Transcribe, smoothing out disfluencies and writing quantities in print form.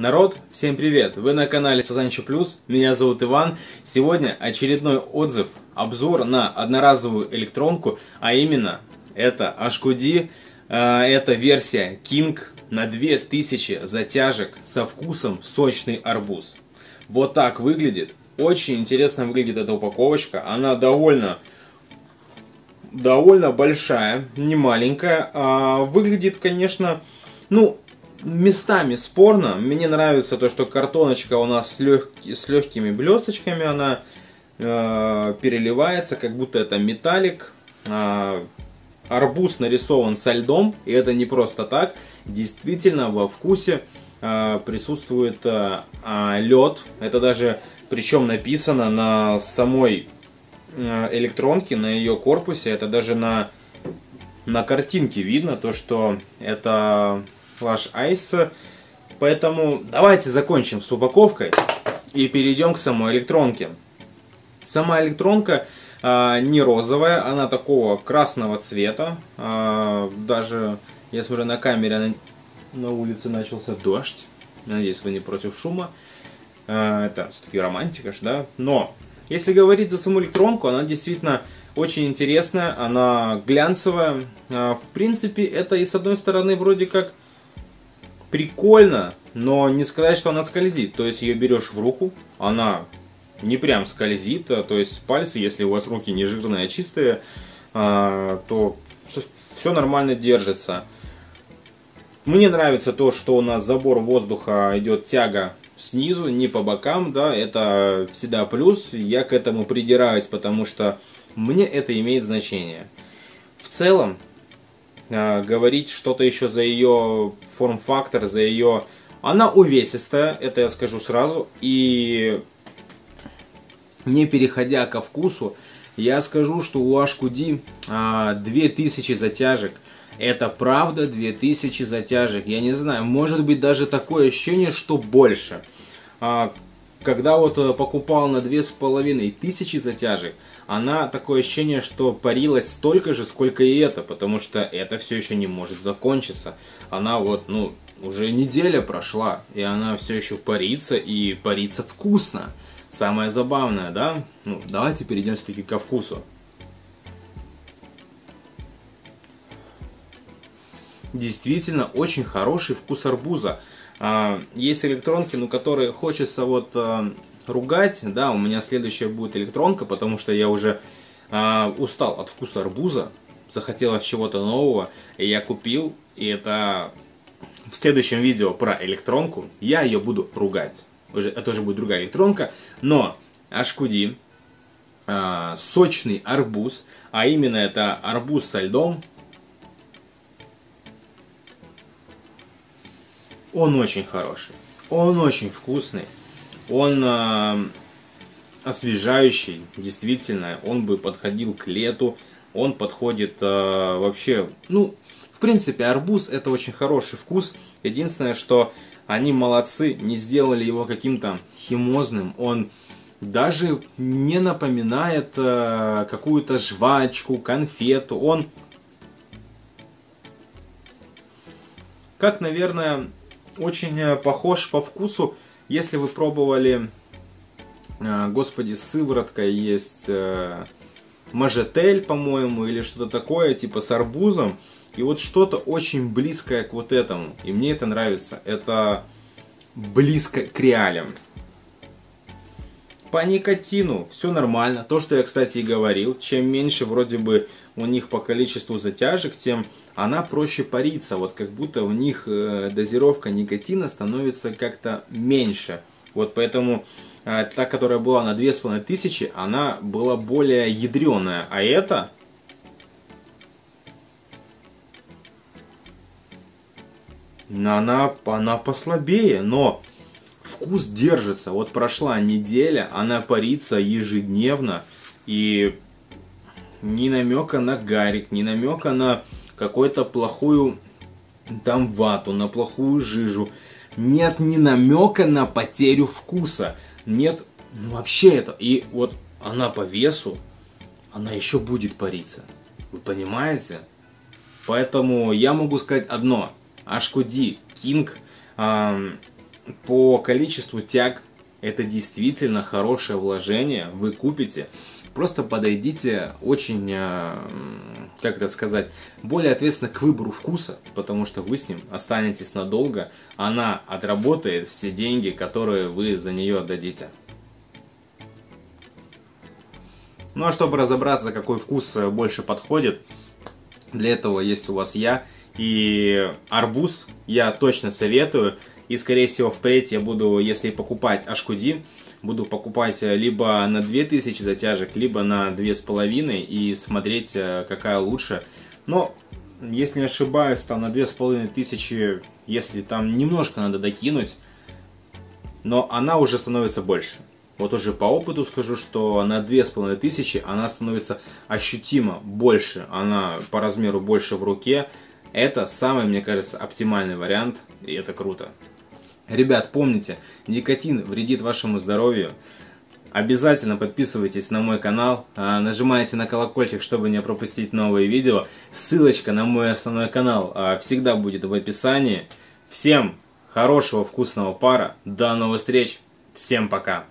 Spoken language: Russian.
Народ, всем привет! Вы на канале Сазанчо Плюс, меня зовут Иван. Сегодня очередной отзыв, обзор на одноразовую электронку, а именно это HQD, это версия King на 2000 затяжек со вкусом сочный арбуз. Вот так выглядит, очень интересно выглядит эта упаковочка, она довольно большая, не маленькая, выглядит, конечно, ну, местами спорно. Мне нравится то, что картоночка у нас с легкими блесточками, она переливается, как будто это металлик. Арбуз нарисован со льдом, и это не просто так. Действительно, во вкусе присутствует лед. Это даже, причем написано на самой электронке, на ее корпусе, это даже на картинке видно, то, что это Lush Ice. Поэтому давайте закончим с упаковкой и перейдем к самой электронке. Сама электронка не розовая, она такого красного цвета. Даже я смотрю на камере, на улице начался дождь. Надеюсь, вы не против шума. Это все-таки романтика, да? Но если говорить за саму электронку, она действительно очень интересная, она глянцевая. В принципе, это и с одной стороны вроде как прикольно, но не сказать, что она скользит. То есть ее берешь в руку, она не прям скользит. То есть пальцы, если у вас руки не жирные, а чистые, то все нормально держится. Мне нравится то, что у нас забор воздуха идет, тяга снизу, не по бокам, да, это всегда плюс. Я к этому придираюсь, потому что мне это имеет значение. В целом, говорить что-то еще за ее форм-фактор, за ее... Она увесистая, это я скажу сразу. И не переходя ко вкусу, я скажу, что у HQD 2000 затяжек. Это правда 2000 затяжек. Я не знаю, может быть даже такое ощущение, что больше. Когда вот покупал на 2500 затяжек, она такое ощущение, что парилась столько же, сколько и это, потому что это все еще не может закончиться. Она вот, ну, уже неделя прошла, и она все еще парится, и парится вкусно. Самое забавное, да? Ну, давайте перейдем все-таки ко вкусу. Действительно, очень хороший вкус арбуза. Есть электронки, ну, которые хочется вот ругать. Да, у меня следующая будет электронка, потому что я уже устал от вкуса арбуза. Захотелось чего-то нового, и я купил. И это в следующем видео про электронку. Я ее буду ругать. Это уже будет другая электронка. Но HQD, сочный арбуз, а именно это арбуз со льдом. Он очень хороший, он очень вкусный, он освежающий, действительно, он бы подходил к лету, он подходит вообще, ну, в принципе, арбуз это очень хороший вкус, единственное, что они молодцы, не сделали его каким-то химозным, он даже не напоминает какую-то жвачку, конфету, он, как, наверное, очень похож по вкусу, если вы пробовали, господи, сыворотка есть, мажетель, по-моему, или что-то такое, типа с арбузом, и вот что-то очень близкое к вот этому, и мне это нравится, это близко к реалиям. По никотину все нормально, то, что я, кстати, и говорил, чем меньше вроде бы у них по количеству затяжек, тем она проще парится, вот как будто у них дозировка никотина становится как-то меньше. Вот поэтому та, которая была на 2500, она была более ядреная, а это... Она послабее, но... Вкус держится, вот прошла неделя, она парится ежедневно, и ни намека на гарик, ни намека на какую-то плохую там вату, на плохую жижу, нет ни намека на потерю вкуса, нет, ну вообще это, и вот она по весу, она еще будет париться, вы понимаете? Поэтому я могу сказать одно, HQD King по количеству тяг это действительно хорошее вложение, вы купите. Просто подойдите очень, как это сказать, более ответственно к выбору вкуса, потому что вы с ним останетесь надолго. Она отработает все деньги, которые вы за нее отдадите. Ну а чтобы разобраться, какой вкус больше подходит, для этого есть у вас я. И арбуз я точно советую. И скорее всего впредь я буду, если покупать HQD, буду покупать либо на 2000 затяжек, либо на 2500 и смотреть, какая лучше. Но, если не ошибаюсь, там на 2500, если там немножко надо докинуть, но она уже становится больше. Вот уже по опыту скажу, что на 2500 она становится ощутимо больше, она по размеру больше в руке. Это самый, мне кажется, оптимальный вариант, и это круто. Ребят, помните, никотин вредит вашему здоровью. Обязательно подписывайтесь на мой канал, нажимайте на колокольчик, чтобы не пропустить новые видео. Ссылочка на мой основной канал всегда будет в описании. Всем хорошего вкусного пара, до новых встреч, всем пока!